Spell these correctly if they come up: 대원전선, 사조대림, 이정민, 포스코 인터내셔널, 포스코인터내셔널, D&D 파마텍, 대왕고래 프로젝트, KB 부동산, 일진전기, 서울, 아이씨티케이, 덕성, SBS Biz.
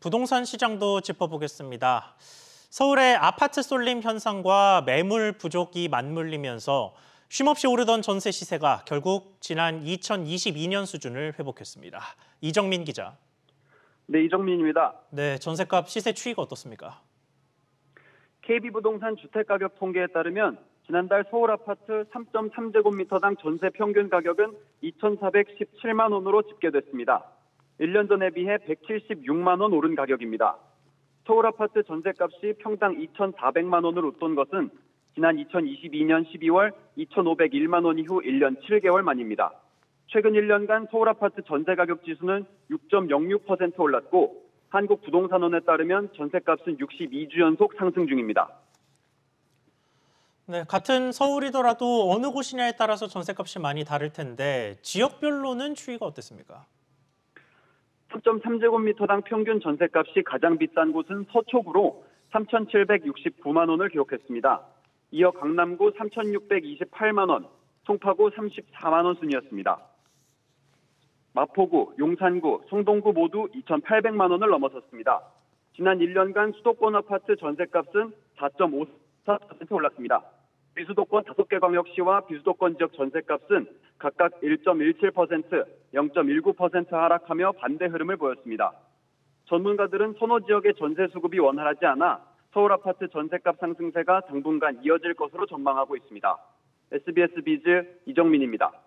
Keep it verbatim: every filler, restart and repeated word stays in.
부동산 시장도 짚어보겠습니다. 서울의 아파트 쏠림 현상과 매물 부족이 맞물리면서 쉼없이 오르던 전세 시세가 결국 지난 이천이십이 년 수준을 회복했습니다. 이정민 기자. 네, 이정민입니다. 네, 전셋값 시세 추이가 어떻습니까? 케이비 부동산 주택가격 통계에 따르면 지난달 서울 아파트 삼 점 삼 제곱미터당 전세 평균 가격은 이천사백십칠만 원으로 집계됐습니다. 일 년 전에 비해 백칠십육만 원 오른 가격입니다. 서울 아파트 전셋값이 평당 이천사백만 원을 웃돈 것은 지난 이천이십이 년 십이월 이천오백일만 원 이후 일 년 칠 개월 만입니다. 최근 일 년간 서울 아파트 전세 가격 지수는 육 점 영육 퍼센트 올랐고 한국부동산원에 따르면 전셋값은 육십이 주 연속 상승 중입니다. 네, 같은 서울이더라도 어느 곳이냐에 따라서 전셋값이 많이 다를 텐데 지역별로는 추이가 어땠습니까? 삼 점 삼 제곱미터당 평균 전셋값이 가장 비싼 곳은 서초구로 삼천칠백육십구만 원을 기록했습니다. 이어 강남구 삼천육백이십팔만 원, 송파구 삼십사만 원 순이었습니다. 마포구, 용산구, 성동구 모두 이천팔백만 원을 넘어섰습니다. 지난 일 년간 수도권 아파트 전셋값은 사 점 오사 퍼센트 올랐습니다. 비수도권 다섯 개 광역시와 비수도권 지역 전셋값은 각각 일 점 일칠 퍼센트, 영 점 일구 퍼센트 하락하며 반대 흐름을 보였습니다. 전문가들은 선호 지역의 전세 수급이 원활하지 않아 서울 아파트 전셋값 상승세가 당분간 이어질 것으로 전망하고 있습니다. 에스비에스 비즈 이정민입니다.